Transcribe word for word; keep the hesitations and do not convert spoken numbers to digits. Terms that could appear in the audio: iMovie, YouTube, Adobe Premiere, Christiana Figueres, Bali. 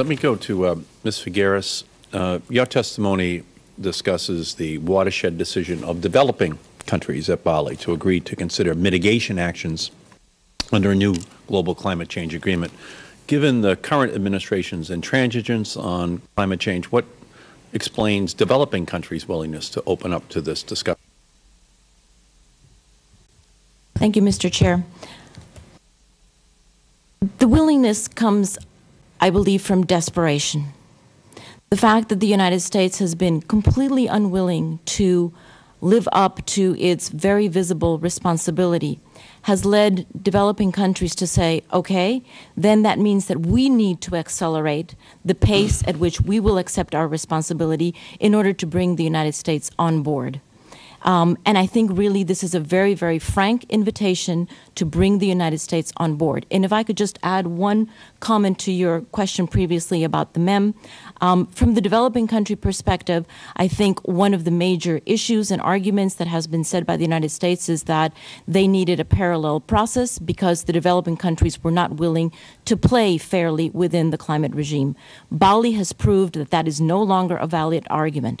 Let me go to uh, Miz Figueres. Uh, your testimony discusses the watershed decision of developing countries at Bali to agree to consider mitigation actions under a new global climate change agreement. Given the current administration's intransigence on climate change, what explains developing countries' willingness to open up to this discussion? Thank you, Mister Chair. The willingness comes, I believe, from desperation. The fact that the United States has been completely unwilling to live up to its very visible responsibility has led developing countries to say, okay, then that means that we need to accelerate the pace at which we will accept our responsibility in order to bring the United States on board. Um, and I think really this is a very, very frank invitation to bring the United States on board. And if I could just add one comment to your question previously about the M E M, um, from the developing country perspective, I think one of the major issues and arguments that has been said by the United States is that they needed a parallel process because the developing countries were not willing to play fairly within the climate regime. Bali has proved that that is no longer a valid argument.